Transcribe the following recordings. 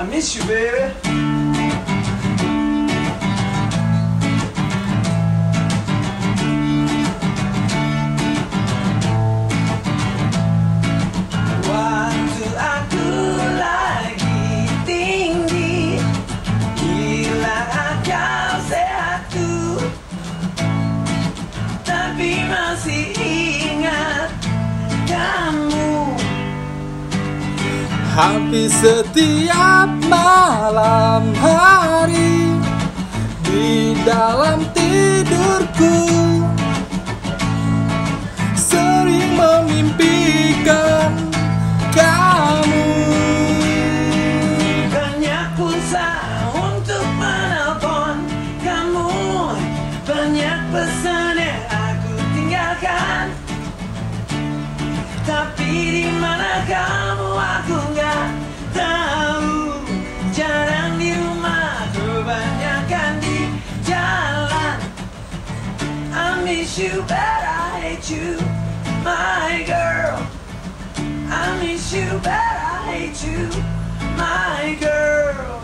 I miss you, baby. Waktu aku lagi tinggi, hilang akal sehatku, tapi masih ingat kamu. Hampir setiap malam hari, di dalam tidurku sering memimpikan kamu. Banyak pulsa untuk menelpon kamu, banyak pesan yang aku tinggalkan, tapi di mana kamu? Aku nggak tahu, jarang di rumah, kebanyakan di jalan. I miss you but I hate you, my girl. I miss you but I hate you, my girl.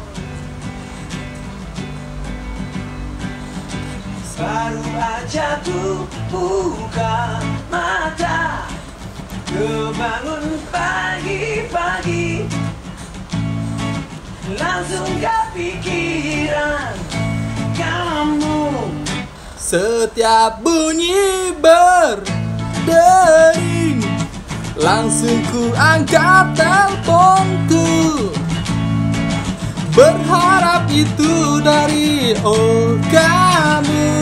Baru aja ku buka mata, kebangun pagi-pagi, langsung kepikiran kamu. Setiap bunyi berdering, langsung ku angkat teleponku, berharap itu dari kamu.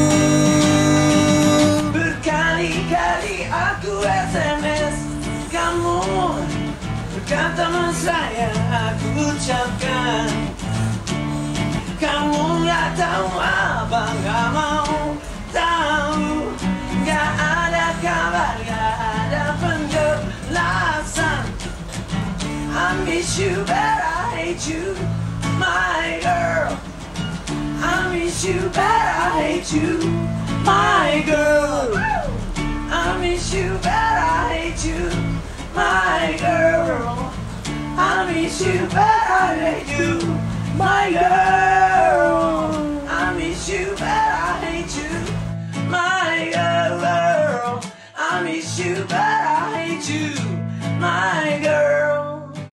Berkali-kali aku SMS kamu, berkata mesra yang aku ucapkan, kamu nggak tahu apa, nggak mau tahu. Nggak ada kabar, nggak ada penjelasan. I miss you but I hate you, my girl. I miss you but I hate you, my girl. I miss you but I hate you, my girl. I miss you but I hate you, my girl.